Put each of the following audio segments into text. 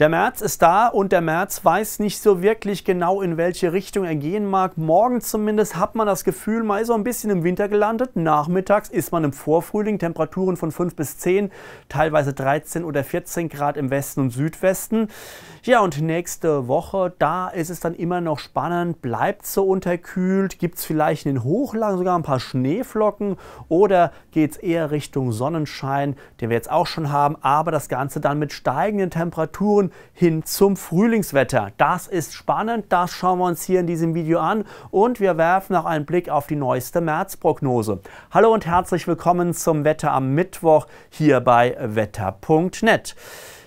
Der März ist da und der März weiß nicht so wirklich genau, in welche Richtung er gehen mag. Morgen zumindest hat man das Gefühl, man ist so ein bisschen im Winter gelandet. Nachmittags ist man im Vorfrühling, Temperaturen von 5 bis 10, teilweise 13 oder 14 Grad im Westen und Südwesten. Ja, und nächste Woche, da ist es dann immer noch spannend, bleibt so unterkühlt, gibt es vielleicht in den Hochlagen sogar ein paar Schneeflocken oder geht es eher Richtung Sonnenschein, den wir jetzt auch schon haben, aber das Ganze dann mit steigenden Temperaturen hin zum Frühlingswetter. Das ist spannend, das schauen wir uns hier in diesem Video an und wir werfen noch einen Blick auf die neueste Märzprognose. Hallo und herzlich willkommen zum Wetter am Mittwoch hier bei wetter.net.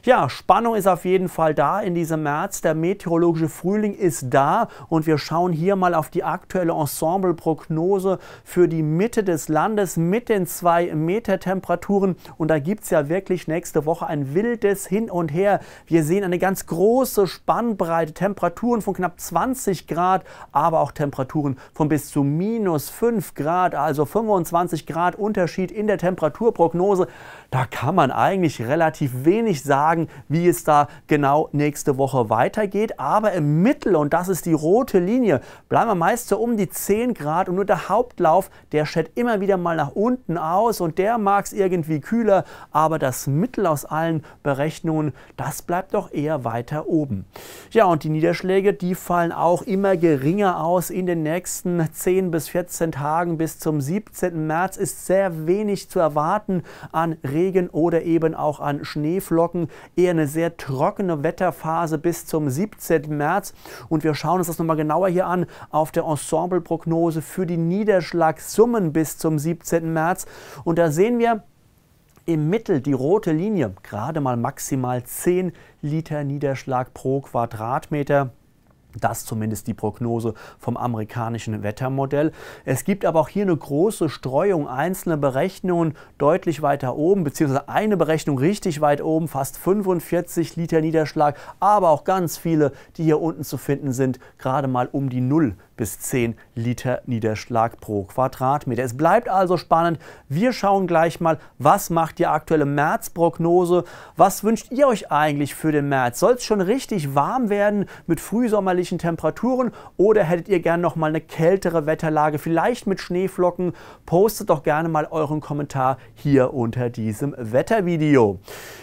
Ja, Spannung ist auf jeden Fall da in diesem März. Der meteorologische Frühling ist da und wir schauen hier mal auf die aktuelle Ensembleprognose für die Mitte des Landes mit den 2-Meter-Temperaturen. Und da gibt es ja wirklich nächste Woche ein wildes Hin und Her. Wir sehen eine ganz große Spannbreite, Temperaturen von knapp 20 Grad, aber auch Temperaturen von bis zu -5 Grad, also 25 Grad Unterschied in der Temperaturprognose. Da kann man eigentlich relativ wenig sagen, wie es da genau nächste Woche weitergeht. Aber im Mittel, und das ist die rote Linie, bleiben wir meist so um die 10 Grad und nur der Hauptlauf, der schert immer wieder mal nach unten aus und der mag es irgendwie kühler, aber das Mittel aus allen Berechnungen, das bleibt doch eher weiter oben. Ja, und die Niederschläge, die fallen auch immer geringer aus in den nächsten 10 bis 14 Tagen. Bis zum 17. März ist sehr wenig zu erwarten an Regen oder eben auch an Schneeflocken. Eher eine sehr trockene Wetterphase bis zum 17. März. Und wir schauen uns das nochmal genauer hier an auf der Ensembleprognose für die Niederschlagssummen bis zum 17. März. Und da sehen wir im Mittel die rote Linie, gerade mal maximal 10 Liter Niederschlag pro Quadratmeter. Das ist zumindest die Prognose vom amerikanischen Wettermodell. Es gibt aber auch hier eine große Streuung, einzelne Berechnungen deutlich weiter oben, beziehungsweise eine Berechnung richtig weit oben, fast 45 Liter Niederschlag, aber auch ganz viele, die hier unten zu finden sind, gerade mal um die 0 bis 10 Liter Niederschlag pro Quadratmeter. Es bleibt also spannend. Wir schauen gleich mal, was macht die aktuelle Märzprognose? Was wünscht ihr euch eigentlich für den März? Soll es schon richtig warm werden mit frühsommerlichen Temperaturen oder hättet ihr gerne noch mal eine kältere Wetterlage, vielleicht mit Schneeflocken? Postet doch gerne mal euren Kommentar hier unter diesem Wettervideo.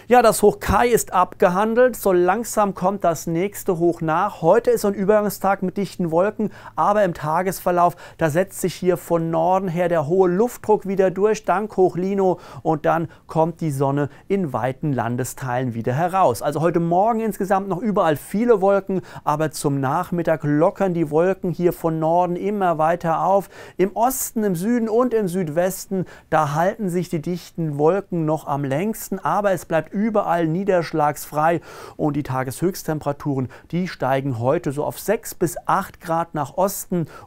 Ja, das Hochkai ist abgehandelt. So langsam kommt das nächste Hoch nach. Heute ist ein Übergangstag mit dichten Wolken, aber im Tagesverlauf, da setzt sich hier von Norden her der hohe Luftdruck wieder durch, dank Hochlino, und dann kommt die Sonne in weiten Landesteilen wieder heraus. Also heute Morgen insgesamt noch überall viele Wolken, aber zum Nachmittag lockern die Wolken hier von Norden immer weiter auf. Im Osten, im Süden und im Südwesten, da halten sich die dichten Wolken noch am längsten, aber es bleibt überall niederschlagsfrei und die Tageshöchsttemperaturen, die steigen heute so auf 6 bis 8 Grad nach Osten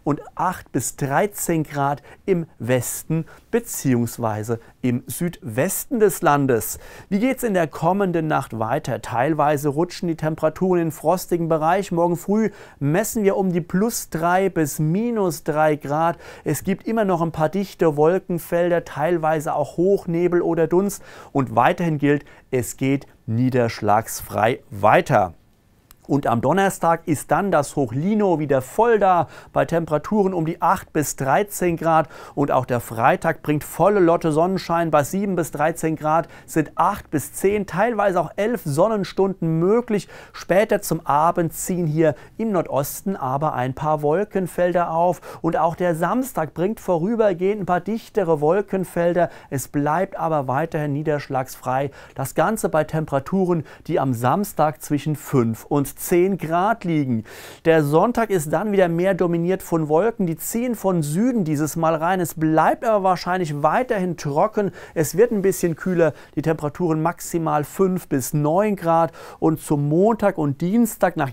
und 8 bis 13 Grad im Westen bzw. im Südwesten des Landes. Wie geht es in der kommenden Nacht weiter? Teilweise rutschen die Temperaturen in den frostigen Bereich. Morgen früh messen wir um die +3 bis -3 Grad. Es gibt immer noch ein paar dichte Wolkenfelder, teilweise auch Hochnebel oder Dunst. Und weiterhin gilt, es geht niederschlagsfrei weiter. Und am Donnerstag ist dann das Hochlino wieder voll da, bei Temperaturen um die 8 bis 13 Grad. Und auch der Freitag bringt volle Lotte Sonnenschein. Bei 7 bis 13 Grad sind 8 bis 10, teilweise auch 11 Sonnenstunden möglich. Später zum Abend ziehen hier im Nordosten aber ein paar Wolkenfelder auf. Und auch der Samstag bringt vorübergehend ein paar dichtere Wolkenfelder. Es bleibt aber weiterhin niederschlagsfrei. Das Ganze bei Temperaturen, die am Samstag zwischen 5 und 10 Grad liegen. Der Sonntag ist dann wieder mehr dominiert von Wolken, die ziehen von Süden dieses Mal rein. Es bleibt aber wahrscheinlich weiterhin trocken. Es wird ein bisschen kühler, die Temperaturen maximal 5 bis 9 Grad. Und zum Montag und Dienstag nach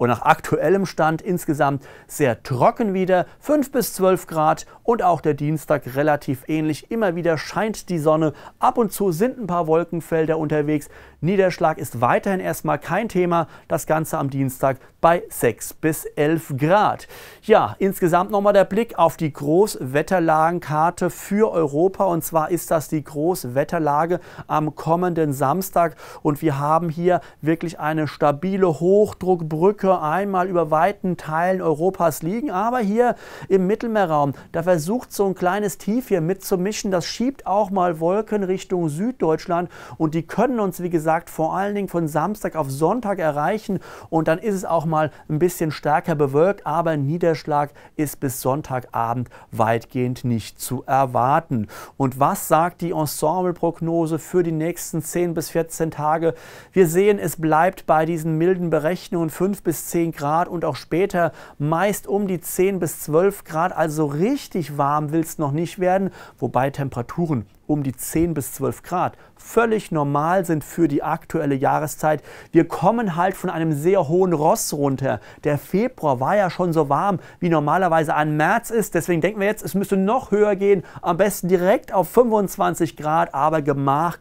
aktuellem Stand insgesamt sehr trocken wieder, 5 bis 12 Grad und auch der Dienstag relativ ähnlich. Immer wieder scheint die Sonne, ab und zu sind ein paar Wolkenfelder unterwegs. Niederschlag ist ist weiterhin erstmal kein Thema. Das Ganze am Dienstag bei 6 bis 11 Grad. Ja, insgesamt nochmal der Blick auf die Großwetterlagenkarte für Europa. Und zwar ist das die Großwetterlage am kommenden Samstag. Und wir haben hier wirklich eine stabile Hochdruckbrücke einmal über weiten Teilen Europas liegen. Aber hier im Mittelmeerraum, da versucht so ein kleines Tief hier mitzumischen. Das schiebt auch mal Wolken Richtung Süddeutschland. Und die können uns, wie gesagt, vor allen Dingen von Samstag auf Sonntag erreichen. Und dann ist es auch mal ein bisschen stärker bewölkt. Aber Niederschlag ist bis Sonntagabend weitgehend nicht zu erwarten. Und was sagt die Ensemble-Prognose für die nächsten 10 bis 14 Tage? Wir sehen, es bleibt bei diesen milden Berechnungen 5 bis 10 Grad und auch später meist um die 10 bis 12 Grad. Also richtig warm will es noch nicht werden, wobei Temperaturen um die 10 bis 12 Grad völlig normal sind für die aktuelle Jahreszeit. Wir kommen halt von einem sehr hohen Ross runter. Der Februar war ja schon so warm, wie normalerweise ein März ist. Deswegen denken wir jetzt, es müsste noch höher gehen. Am besten direkt auf 25 Grad, aber Gemach.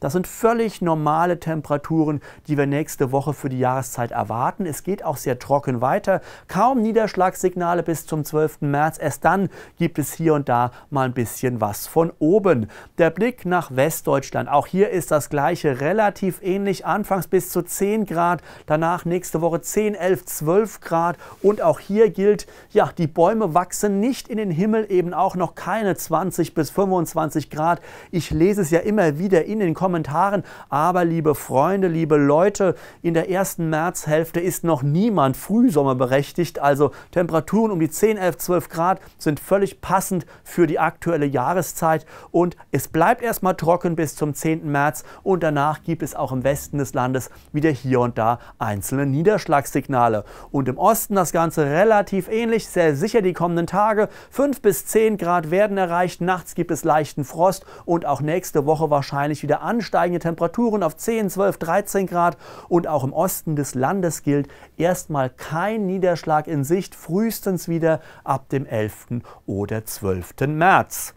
Das sind völlig normale Temperaturen, die wir nächste Woche für die Jahreszeit erwarten. Es geht auch sehr trocken weiter. Kaum Niederschlagssignale bis zum 12. März. Erst dann gibt es hier und da mal ein bisschen was von oben. Der Blick nach Westdeutschland, auch hier ist das Gleiche relativ ähnlich, anfangs bis zu 10 Grad, danach nächste Woche 10, 11, 12 Grad und auch hier gilt, ja, die Bäume wachsen nicht in den Himmel, eben auch noch keine 20 bis 25 Grad. Ich lese es ja immer wieder in den Kommentaren, aber liebe Freunde, liebe Leute, in der ersten Märzhälfte ist noch niemand frühsommerberechtigt, also Temperaturen um die 10, 11, 12 Grad sind völlig passend für die aktuelle Jahreszeit und es bleibt erstmal trocken bis zum 10. März und danach gibt es auch im Westen des Landes wieder hier und da einzelne Niederschlagssignale. Und im Osten das Ganze relativ ähnlich, sehr sicher die kommenden Tage. 5 bis 10 Grad werden erreicht, nachts gibt es leichten Frost und auch nächste Woche wahrscheinlich wieder ansteigende Temperaturen auf 10, 12, 13 Grad. Und auch im Osten des Landes gilt erstmal kein Niederschlag in Sicht, frühestens wieder ab dem 11. oder 12. März.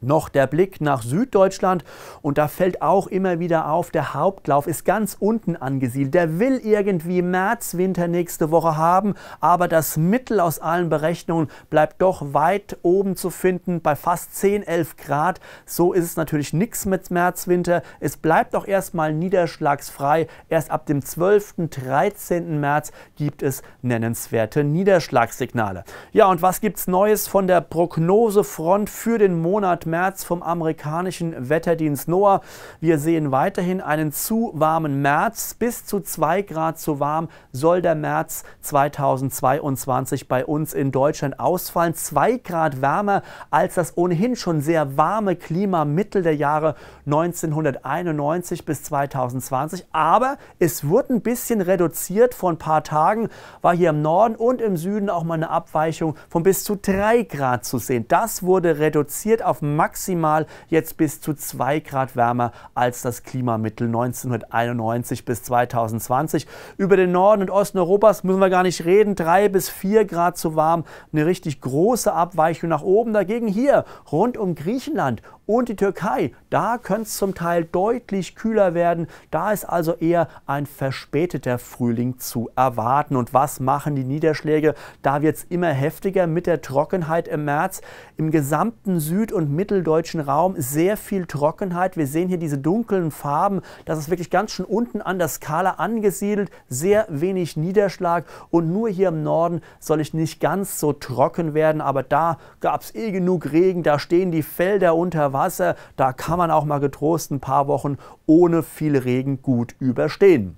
Noch der Blick nach Süddeutschland und da fällt auch immer wieder auf, der Hauptlauf ist ganz unten angesiedelt. Der will irgendwie Märzwinter nächste Woche haben, aber das Mittel aus allen Berechnungen bleibt doch weit oben zu finden, bei fast 10, 11 Grad. So ist es natürlich nichts mit Märzwinter. Es bleibt auch erstmal niederschlagsfrei. Erst ab dem 12., 13. März gibt es nennenswerte Niederschlagssignale. Ja, und was gibt's Neues von der Prognosefront für den Monat März vom amerikanischen Wetterdienst NOAA? Wir sehen weiterhin einen zu warmen März. Bis zu 2 Grad zu warm soll der März 2022 bei uns in Deutschland ausfallen. 2 Grad wärmer als das ohnehin schon sehr warme Klima Mittel der Jahre 1991 bis 2020. Aber es wurde ein bisschen reduziert. Vor ein paar Tagen war hier im Norden und im Süden auch mal eine Abweichung von bis zu 3 Grad zu sehen. Das wurde reduziert auf maximal jetzt bis zu 2 Grad wärmer als das Klimamittel 1991 bis 2020. Über den Norden und Osten Europas müssen wir gar nicht reden. 3 bis 4 Grad zu warm, eine richtig große Abweichung nach oben. Dagegen hier rund um Griechenland und die Türkei, da könnte es zum Teil deutlich kühler werden. Da ist also eher ein verspäteter Frühling zu erwarten. Und was machen die Niederschläge? Da wird es immer heftiger mit der Trockenheit im März. Im gesamten Süd- und mitteldeutschen Raum sehr viel Trockenheit. Wir sehen hier diese dunklen Farben. Das ist wirklich ganz schön unten an der Skala angesiedelt. Sehr wenig Niederschlag. Und nur hier im Norden soll es nicht ganz so trocken werden. Aber da gab es eh genug Regen. Da stehen die Felder unter Wasser. Da kann man auch mal getrost ein paar Wochen ohne viel Regen gut überstehen.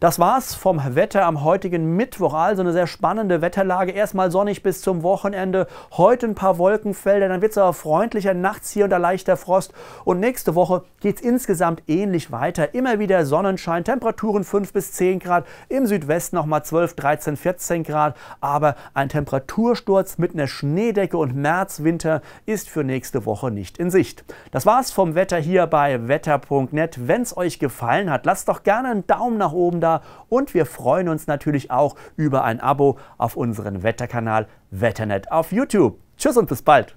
Das war's vom Wetter am heutigen Mittwoch. Also eine sehr spannende Wetterlage. Erstmal sonnig bis zum Wochenende. Heute ein paar Wolkenfelder. Dann wird es aber freundlicher. Nachts hier unter leichter Frost. Und nächste Woche geht es insgesamt ähnlich weiter. Immer wieder Sonnenschein. Temperaturen 5 bis 10 Grad. Im Südwesten nochmal 12, 13, 14 Grad. Aber ein Temperatursturz mit einer Schneedecke und Märzwinter ist für nächste Woche nicht in Sicht. Das war's vom Wetter hier bei wetter.net. Wenn es euch gefallen hat, lasst doch gerne einen Daumen nach oben da und wir freuen uns natürlich auch über ein Abo auf unseren Wetterkanal wetter.net auf YouTube. Tschüss und bis bald!